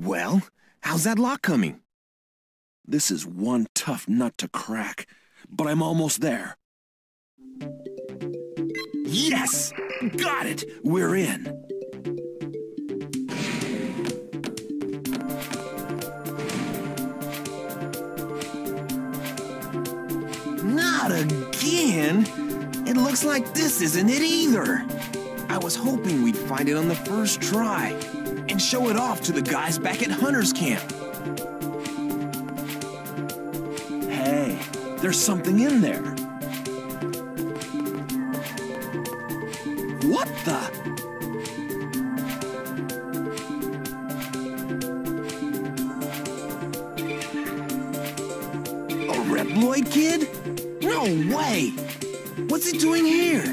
Well, how's that lock coming? This is one tough nut to crack, but I'm almost there. Yes! Got it! We're in! Not again! It looks like this isn't it either! I was hoping we'd find it on the first try and show it off to the guys back at Hunter's Camp. Hey, there's something in there. What the? A Reploid kid? No way! What's it doing here?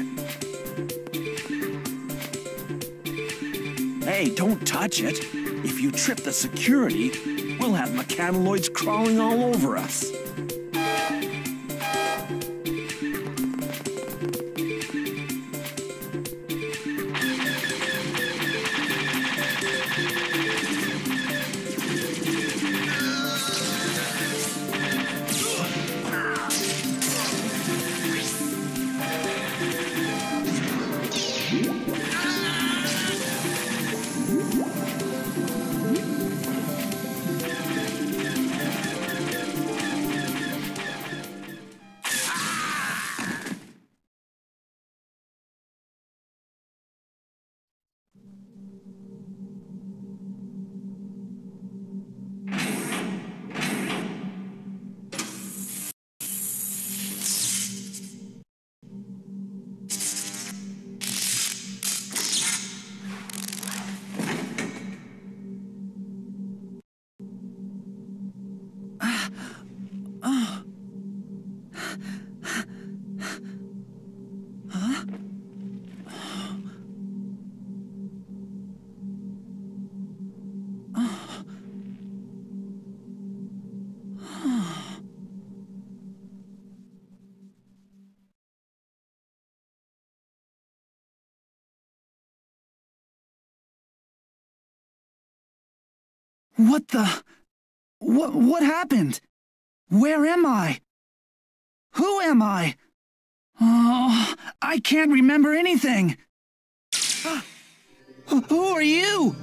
Hey, don't touch it. If you trip the security, we'll have Mechaniloids crawling all over us. What the? What happened? Where am I? Who am I? Oh, I can't remember anything. Who are you?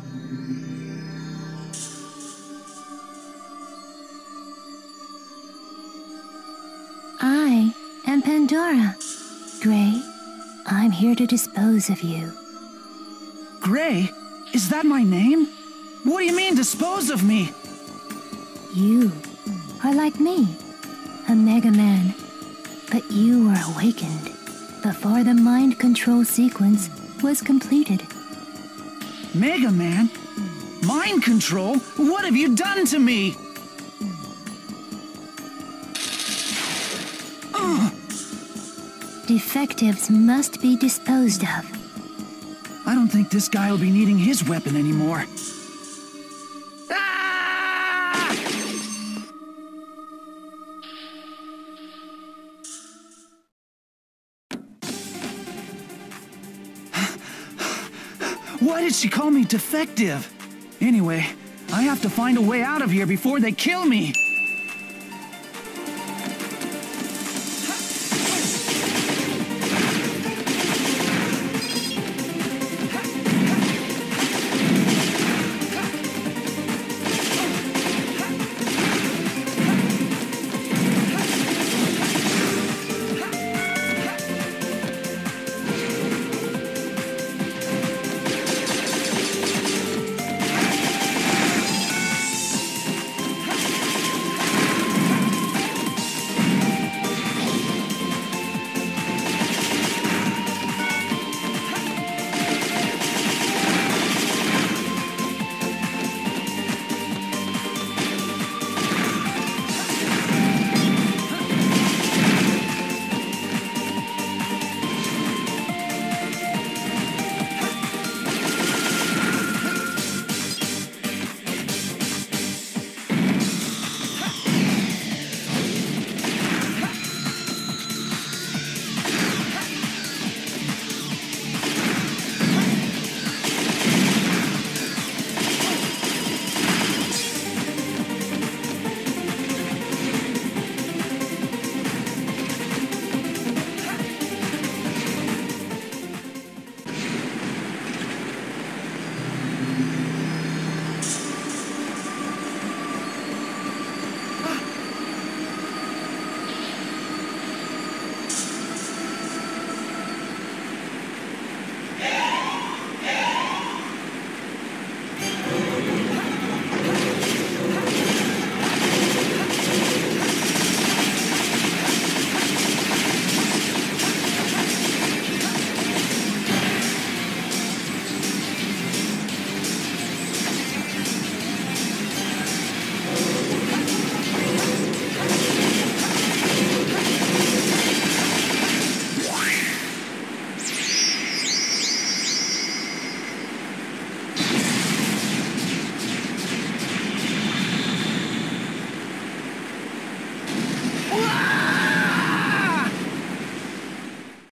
I am Pandora Grey. I'm here to dispose of you. Grey? Is that my name? What do you mean, dispose of me? You are like me, a Mega Man. But you were awakened before the mind control sequence was completed. Mega Man? Mind control? What have you done to me? Ugh. Defectives must be disposed of. I don't think this guy will be needing his weapon anymore. Why did she call me defective? Anyway, I have to find a way out of here before they kill me.